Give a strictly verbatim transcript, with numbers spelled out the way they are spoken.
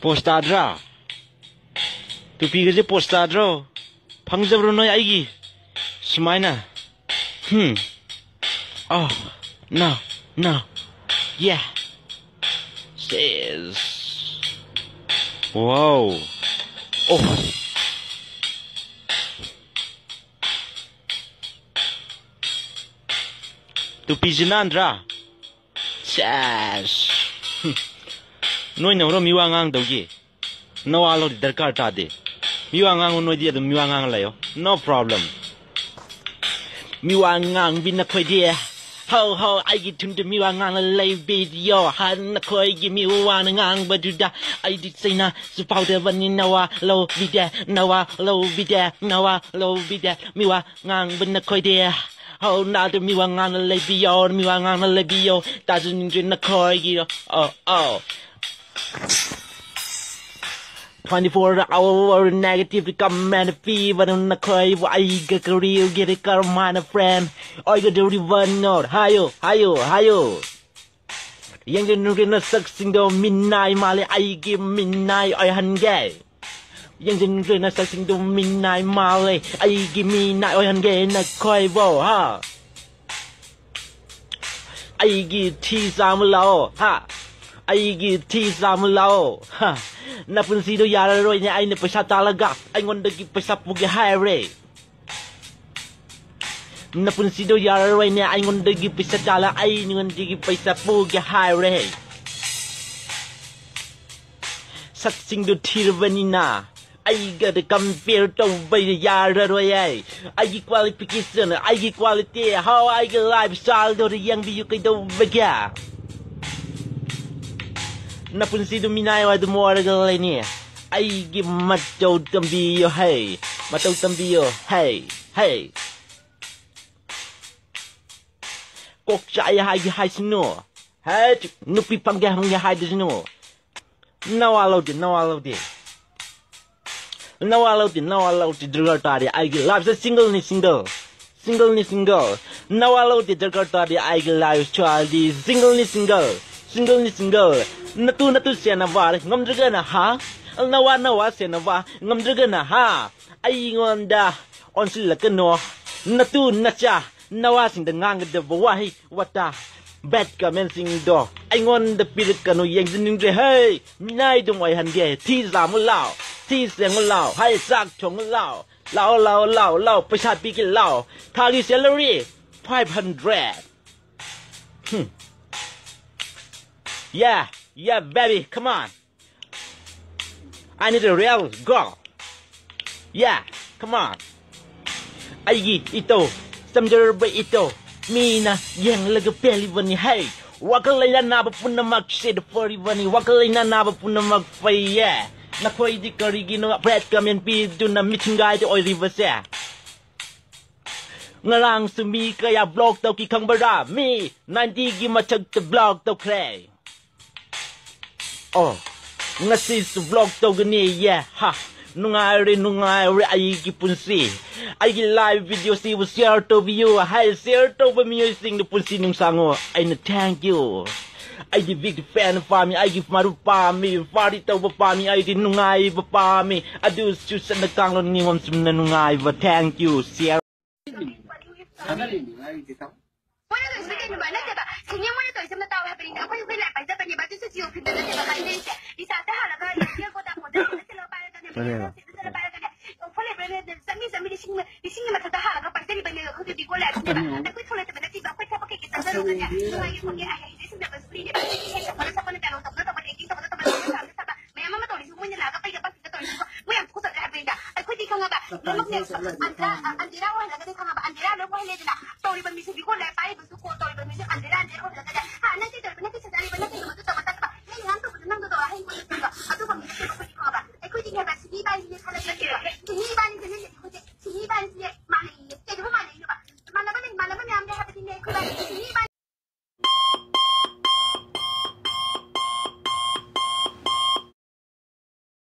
Postadra to piggy postadro Pangzabruno Igi Smina. Hmm. Oh, no, no. Yeah. Says. Whoa. Oh. To Pizinandra. Says. Hmm. No, no, no, no, no, no, no, no, no, no, no, no, no, no, no, no, no, no, problem. no, no, no, no, Ho ho, I get to the Miwangan lay bid yo, had Nakoi give me one and but do that. I did say na, so powder one in Noah, low be there, Noah, low be there, Noah, low be there, Miwangan, but Nakoi there. Oh, not the Miwangan lay be yo, Miwangan lay be yo, doesn't drink Nakoi, oh, oh. twenty-four hour negative become man fever on the crave. I get a real get a car, man, a friend. I got the river note. Hayo, hayo, hayo. Younger Nurina sucking the midnight, Mali. I give midnight, I hungry. Younger Nurina sucking the midnight, Mali. I give midnight, I hungry in the crave. Ha. I give tea some low. Ha. I give tea some low. Ha. Napun si do yara roy niya ay napasya talaga ay ngondagi pasya pugi haire. Napun si do yara roy niya ay ngondagi pasya talaga ay ngondagi pasya pugi haire. Satsing do tirvanina ay gada compare to by the yara roy ay ay qualification ay quality how ay lifestyle do yang biyuki do bagya. Napunsi dominai wa dumora galenia. Ai give mato tambio hey. Mato tambio hey. Hey. Kokcha ai hai hai sno. Hey, nupi pamga hung hai sno. No allowed it, no allowed it. No allowed it, no allowed it, drugatari. I love the single ni single. Single ni single. No allowed it, drugatari. I love child the single ni single. Single ni single. Natu natu senava, ngomdragana ha, nawa nawa senava, ngomdragana ha, ayingonda, on silakano, natu nacha, nawasing the ngang the wahi, wata, bad commencing door, ayingon the pirikano yang the hey, minai dum way hange, teas la mulao, teas and mulao, high sack chong lao, lao lao lao lao, pesha piki lao, tali salary, five hundred. Hmm. Yeah. Yeah, baby, come on. I need a real girl. Yeah, come on. Ayi ito, samjer ba ito. Mina yang laga pelivani hey. Wakalina na ba puna magshade forivani. Wakalina na ba puna magfaya. Nakoy di karigino bread kamen pido na mitingay di oy rivasa. Ngarang sumi kaya blog daw kikang bara. Me nandi gimachag the blog daw kray. Oh, ngasis vlog to gani yeah ha. Nungai re nungai re ay kipunsi. Ay live video si was share to view. Hi share to be music the punsi nung sango. Ay na thank you. Ay di big fan pa mi ay maru pa mi. Fari to pa mi ay di nungai pa mi. Adu susan na kanglo ni mom sum na nungai ba thank you share. Ba na ba sinye mo to isem na taw ha pirin ako yung lapay sa panya batis siyo pinda na ba kanin isa ta halaga niya ko ta ko ta sila para ta niya sila para ta o pole bele de sami sami sing sing na ta halaga pa sila niya ko di ko la ta ko tole ta ba ti ba ko ta ko ke ta sa niya ay ko niya ay isem na ba spring ba sa pala sa pala ta ko ta ba ki ta ba ta ba sa ba may mama to isem mo niya la ka pa ka pa to ko mo yan ko sa ka pinda ay ko di ko nga ba mo mo niya sa andira andira wala ka di ka ba andira lo ko hele na to ri ba mi si ko la pa